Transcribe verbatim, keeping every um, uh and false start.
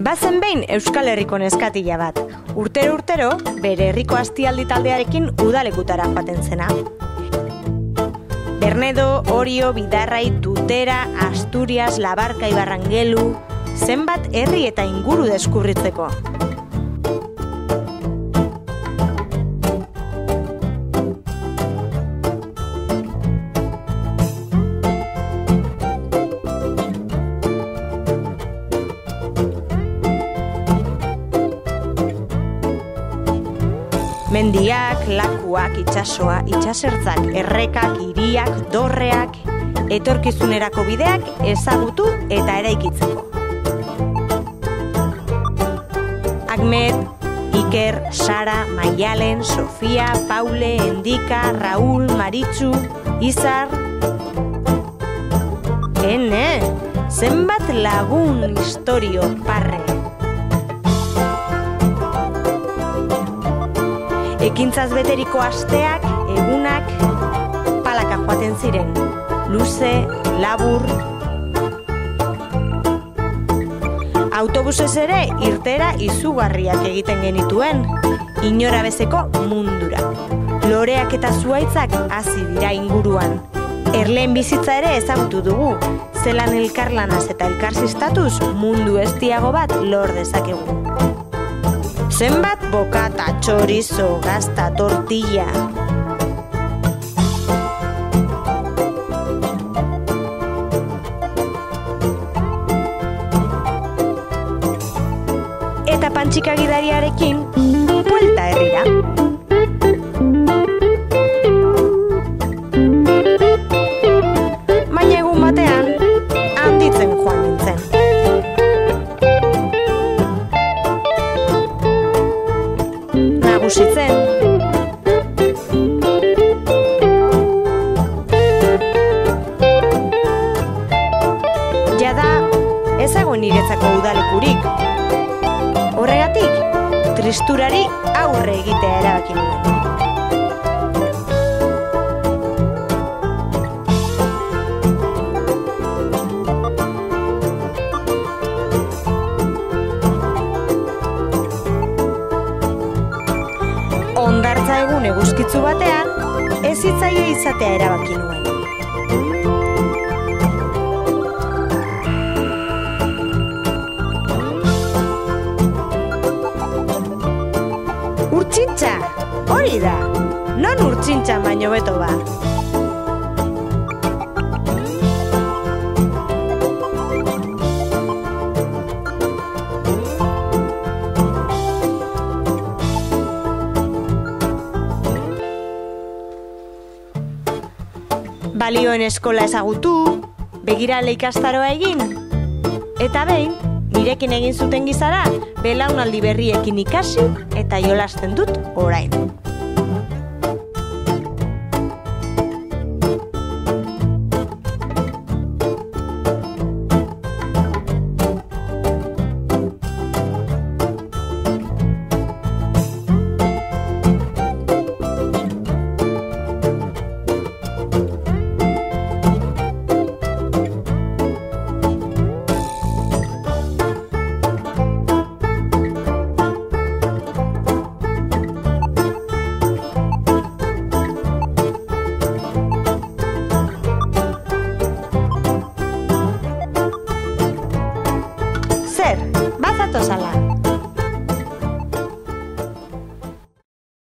Bazen behin Euskal Herriko neskatila bat, urtero-urtero bere herriko astialdi taldearekin udalekutara joaten zena. Bernedo, Orio, Bidarrai, Dutera, Asturias, Labarka, Ibarrangelu, zenbat herri eta inguru deskurritzeko. Mendiak, lakuak, itsasoa, itsasertzak, errekak, hiriak, dorreak, etorkizunerako bideak ezagutu eta eraikitzeko. Ahmed, Iker, Sara, Maialen, Sofía, Paule, Endika, Raúl, Maritzu, Izar... Hene, zenbat lagun historio parre. Ekintzaz beteriko asteak, egunak, palaka joaten ziren, luze, labur. Autobusez ere irtera izugarriak egiten genituen, inora bezeko mundura. Loreak eta zuaitzak hazi dira inguruan. Erleen bizitza ere ezagutu dugu, zelan elkarlanaz eta elkarsistatuz mundu eztiago bat lor dezakegu. Zenbat bokata, chorizo, gazta, tortilla. Eta pantxika gidariarekin, buelta herrira. Baina egun batean, handitzen joan nintzen. Nagusitzen. Jada, ezago niretzako udalekurik. Horregatik, tristurari aurre egitea erabaki nuen. Ondartza egun eguzkitzu batean, ez hitzaile izatea erabaki nuen. Urtsintxa, hori da, non urtsintxa baino beto ba. Balioen eskola ezagutu, begirale ikastaroa egin, eta behin, nirekin egin zuten gizara, belaunaldi berriekin ikasi eta jolasten dut orain. Zer, bazatozala.